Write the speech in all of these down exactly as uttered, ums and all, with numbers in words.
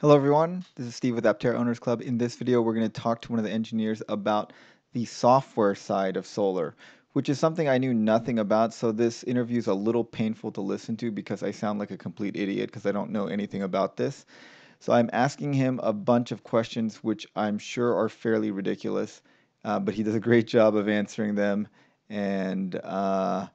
Hello everyone, this is Steve with Aptera Owners Club. In this video we're going to talk to one of the engineers about the software side of solar, which is something I knew nothing about, so this interview is a little painful to listen to because I sound like a complete idiot because I don't know anything about this. So I'm asking him a bunch of questions which I'm sure are fairly ridiculous, uh, but he does a great job of answering them, and uh,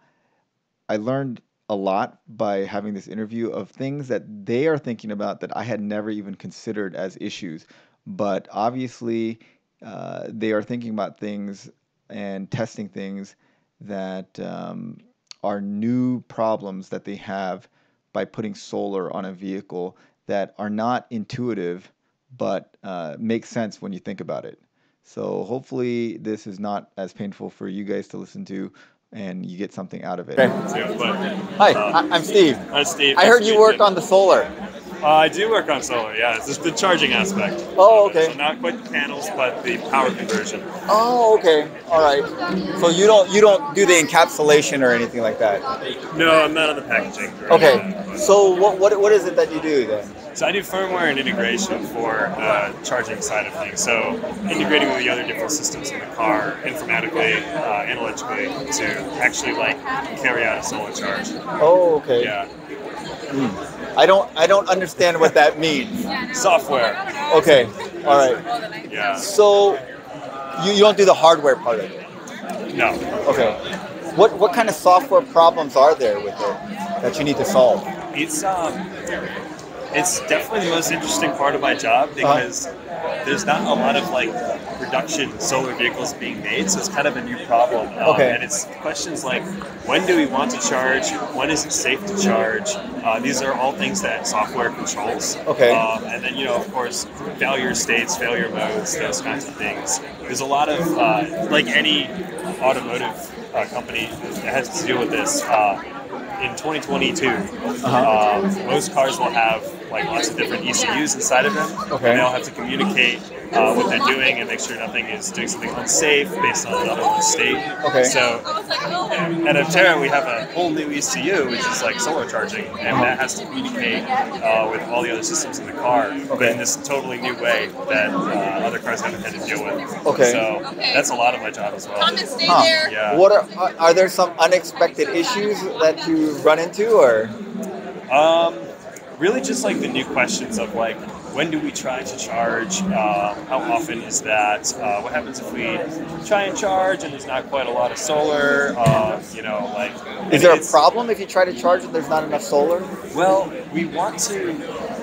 I learned a lot by having this interview of things that they are thinking about that I had never even considered as issues. But obviously uh, they are thinking about things and testing things that um, are new problems that they have by putting solar on a vehicle that are not intuitive but uh, make sense when you think about it. So hopefully this is not as painful for you guys to listen to, and you get something out of it. Okay. Hi, um, I'm Steve. I'm Steve. I nice heard you work on the solar. Uh, I do work on solar, yeah. It's just the charging aspect. Oh, okay. So not quite the panels, but the power conversion. Oh, okay. All right. So you don't you don't do the encapsulation or anything like that? No, I'm not on the packaging. Okay. That, so what, what what is it that you do then? So I do firmware and integration for uh, charging side of things. So integrating with the other different systems in the car, informatically, uh, analytically, to actually like carry out a solar charge. Oh, okay. Yeah. Mm. I don't I don't understand what that means. Software. Okay. All right. Yeah. So you, you don't do the hardware part of it? No. Okay. What what kind of software problems are there with it that you need to solve? It's um it's definitely the most interesting part of my job because uh-huh. there's not a lot of like production solar vehicles being made, so it's kind of a new problem. Um, okay. And it's questions like, when do we want to charge? When is it safe to charge? Uh, these are all things that software controls. Okay. Um, and then, you know, of course, failure states, failure modes, those kinds of things. There's a lot of, uh, like any automotive uh, company that has to deal with this. Uh, in twenty twenty-two, uh-huh. um, most cars will have like lots of different E C Us inside of them. Okay. And they'll have to communicate uh, what they're doing and make sure nothing is doing something unsafe based on another one's state. Okay. So at Aptera, we have a whole new E C U, which is like solar charging, and that has to communicate uh, with all the other systems in the car, okay. but in this totally new way that uh, other cars haven't had to deal with. Okay. So that's a lot of my job as well. Huh. Yeah. What are, are are there some unexpected issues that you run into, or? Um. Really just like the new questions of like, when do we try to charge, uh, how often is that, uh, what happens if we try and charge and there's not quite a lot of solar, uh, you know, like... Is there a problem if you try to charge and there's not enough solar? Well, we want to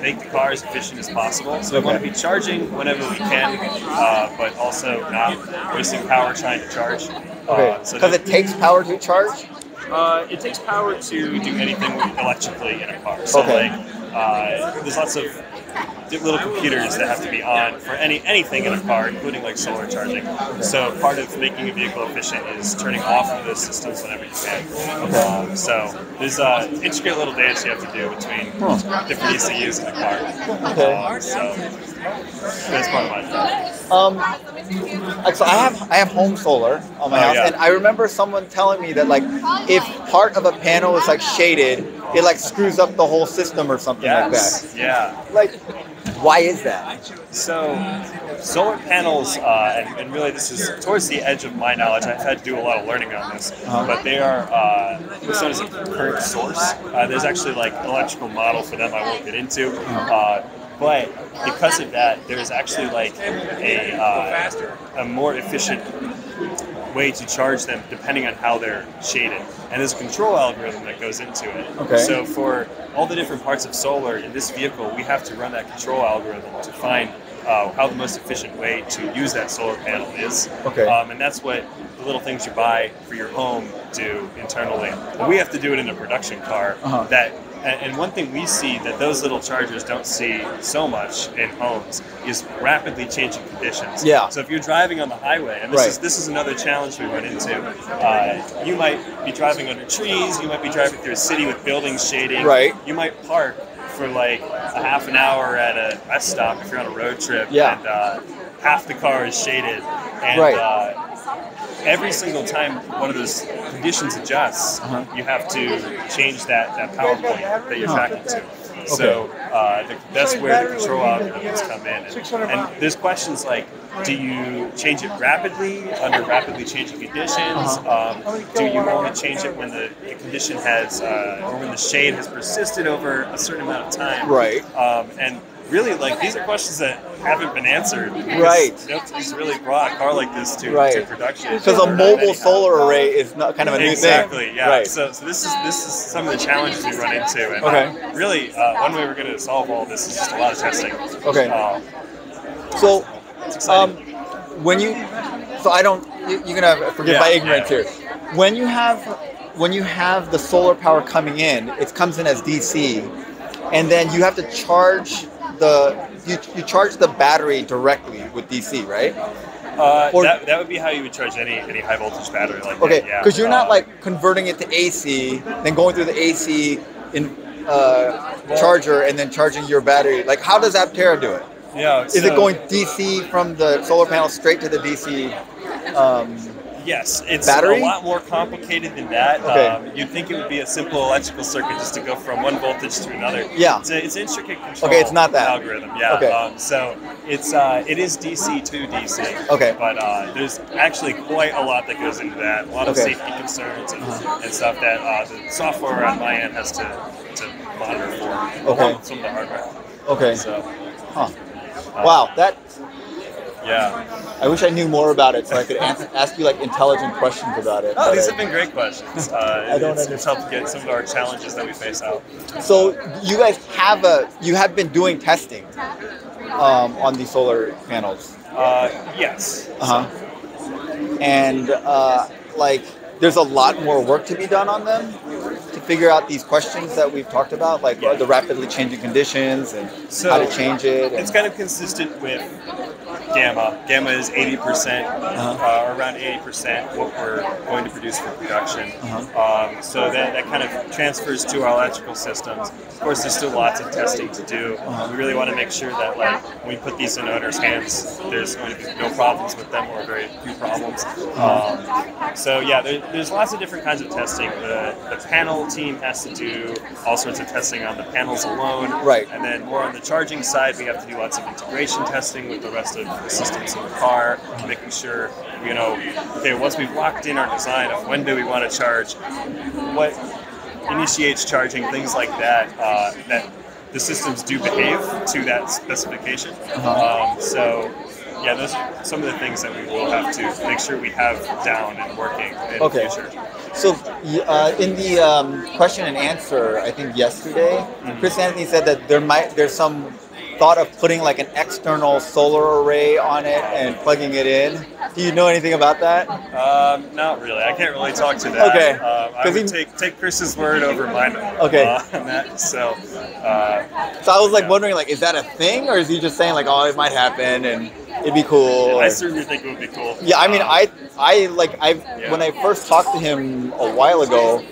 make the car as efficient as possible, so we okay. want to be charging whenever we can, uh, but also not wasting power trying to charge. Okay, because uh, so it takes power to charge? Uh, it takes power to do anything electrically in a car, so okay. like... Uh, there's lots of little computers that have to be on for any anything in a car, including like solar charging. So part of making a vehicle efficient is turning off of those systems whenever you can. Okay. Um, so there's uh, intricate little dance you have to do between huh. different E C Us in the car. Okay. Um, so that's part of my job. Um, so I have I have home solar on my oh, house, yeah. and I remember someone telling me that like if part of a panel is like shaded, it like screws up the whole system or something yes. like that. Yeah. Like, why is that? So, solar panels, uh, and, and really this is towards the edge of my knowledge. I've had to do a lot of learning on this, uh-huh. but they are uh, what's known as a current source. Uh, there's actually like an electrical model for them I won't get into. Uh, But because of that, there's actually like a uh, a more efficient way to charge them depending on how they're shaded. And there's a control algorithm that goes into it. Okay. So for all the different parts of solar in this vehicle, we have to run that control algorithm to find uh, how the most efficient way to use that solar panel is. Okay. Um, and that's what the little things you buy for your home do internally. But we have to do it in a production car uh-huh. that And one thing we see that those little chargers don't see so much in homes is rapidly changing conditions. Yeah. So if you're driving on the highway, and this right. is this is another challenge we run into, uh, you might be driving under trees, you might be driving through a city with buildings shading, right. you might park for like a half an hour at a rest stop if you're on a road trip, yeah. and uh, half the car is shaded. And, right. Uh, every single time one of those conditions adjusts, uh-huh. you have to change that, that PowerPoint that you're tracking to. Okay. So uh, the, that's where the control algorithms come in. And, and there's questions like, do you change it rapidly under rapidly changing conditions? Uh-huh. um, do you only change it when the, the condition has, uh, or when the shade has persisted over a certain amount of time? Right. Um, and really, like, these are questions that haven't been answered. Right. Nobody's really brought a car like this to, right. to production. Because a mobile solar array is not kind of a new exactly, thing. Exactly. Yeah. Right. So, so this is this is some of the challenges we run into. And okay. Really, uh, one way we're going to solve all this is just a lot of testing. Okay. Um, so, um, when you, so I don't, you're gonna have, forgive yeah, my ignorance yeah. here. When you have, when you have the solar power coming in, it comes in as D C, and then you have to charge. The, you, you charge the battery directly with D C, right? Uh, or, that, that would be how you would charge any any high voltage battery like okay, that. Okay, yeah. Because you're uh, not like converting it to A C, then going through the A C in uh, well, charger and then charging your battery. Like, how does Aptera do it? Yeah. Is so, it going D C from the solar panel straight to the D C? Um, Yes, it's battery? A lot more complicated than that. Okay. Um, you'd think it would be a simple electrical circuit just to go from one voltage to another. Yeah, it's, a, it's intricate control. Okay, it's not that algorithm. Yeah. Okay. Um, so it's uh, it is D C to D C. Okay. But uh, there's actually quite a lot that goes into that. A lot of okay. safety concerns and, uh-huh. and stuff that uh, the software on my end has to to monitor for. Okay. Some of the hardware. Okay. So. Huh. Um, wow. That. Yeah. I wish I knew more about it so I could ask, ask you like intelligent questions about it. Oh, these have been great questions. Uh, I don't it's, it's helped get some of our challenges that we face out. So you guys have a, you have been doing testing um, on these solar panels. Uh, yes. Uh huh. And uh, like, there's a lot more work to be done on them to figure out these questions that we've talked about, like yeah. the rapidly changing conditions and so how to change it. And it's kind of consistent with Gamma. Gamma is eighty percent, uh-huh. uh, around eighty percent what we're going to produce for production. Uh-huh. Um, so that, that kind of transfers to our electrical systems. Of course, there's still lots of testing to do. Uh-huh. We really want to make sure that like when we put these in owners' hands, there's going to be no problems with them or very few problems. Uh-huh. um, so yeah, there, there's lots of different kinds of testing. The, the panel team has to do all sorts of testing on the panels alone. Right. And then more on the charging side, we have to do lots of integration testing with the rest of the systems in the car, making sure, you know, okay, once we've locked in our design of when do we want to charge, what initiates charging, things like that, uh, that the systems do behave to that specification. Um, so, yeah, those are some of the things that we will have to make sure we have down and working in okay. the future. So uh, in the um, question and answer, I think yesterday, mm-hmm. Chris Anthony said that there might there's some thought of putting like an external solar array on it and plugging it in. Do you know anything about that? Um, not really. I can't really talk to that. Okay. Um, I would he... take, take Chris's word over mine okay. uh, on that. So, uh, so I was like yeah. wondering, like, is that a thing? Or is he just saying like, oh, it might happen and it'd be cool? I certainly think it would be cool. Yeah, I mean, um, I, I like, I yeah. when I first talked to him a while ago,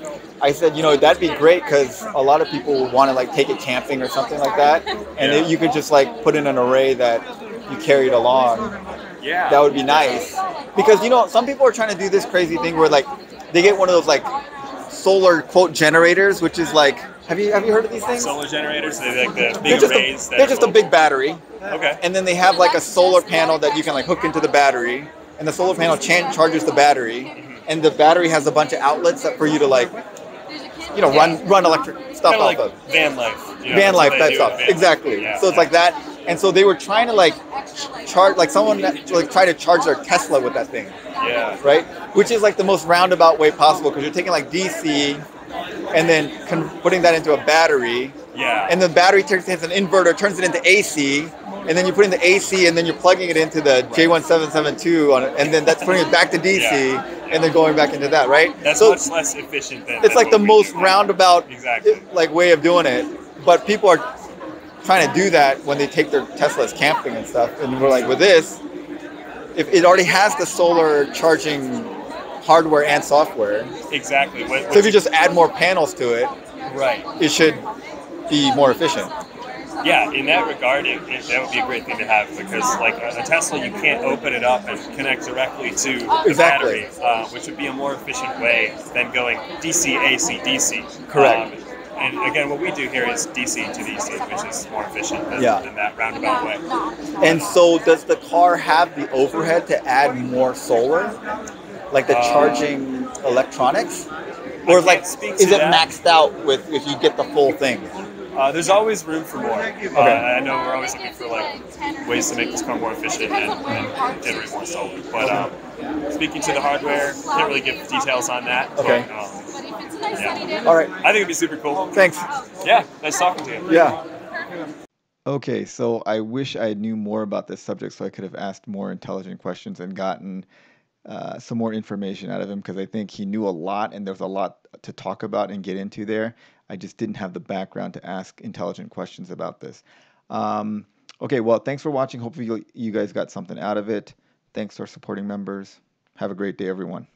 I said, you know, that'd be great because a lot of people would want to like take it camping or something like that, and yeah. it, you could just like put in an array that you carried along. Yeah, that would be nice because you know some people are trying to do this crazy thing where like they get one of those like solar quote generators, which is like have you have you heard of these things? Solar generators, they're like the big they're arrays. A, that they're just mobile. A big battery. Okay. And then they have like a solar panel that you can like hook into the battery, and the solar panel ch charges the battery, mm-hmm. and the battery has a bunch of outlets that for you to like. You know, run run electric stuff off of. Van life. You know, van life, that stuff. Exactly. Yeah. So it's like that. And so they were trying to like charge, like someone like try to charge their Tesla with that thing. Yeah. Right? Which is like the most roundabout way possible because you're taking like D C and then con putting that into a battery. Yeah. And the battery takes has an inverter, turns it into A C, and then you put in the A C and then you're plugging it into the right. J one seven seven two on it, and then that's putting it back to D C. Yeah. And then going back into that, right? That's so much less efficient than. It's than like the most roundabout, exactly. like way of doing it. But people are trying to do that when they take their Teslas camping and stuff. And we're like, with this, if it already has the solar charging hardware and software, exactly. What, what so if you just add more panels to it, right? It should be more efficient. Yeah, in that regard, it, it, that would be a great thing to have because, like a Tesla, you can't open it up and connect directly to the exactly. battery, uh, which would be a more efficient way than going D C, A C, D C. Correct. Um, And again, what we do here is D C to D C, which is more efficient than, yeah. than that roundabout way. And so does the car have the overhead to add more solar? Like the charging um, electronics? Or like, is it that. maxed out with if you get the full thing? Uh, there's always room for more. Okay. Uh, I know we're always looking for like ways to make this car more efficient and, and generate more solar. But um, speaking to the hardware, can't really give details on that. Okay. But, um, yeah. All right. I think it'd be super cool. Thanks. Yeah. Nice talking to you. Yeah. Okay. So I wish I knew more about this subject so I could have asked more intelligent questions and gotten uh, some more information out of him, because I think he knew a lot and there was a lot to talk about and get into there. I just didn't have the background to ask intelligent questions about this. Um, okay, well, thanks for watching. Hopefully you guys got something out of it. Thanks to our supporting members. Have a great day, everyone.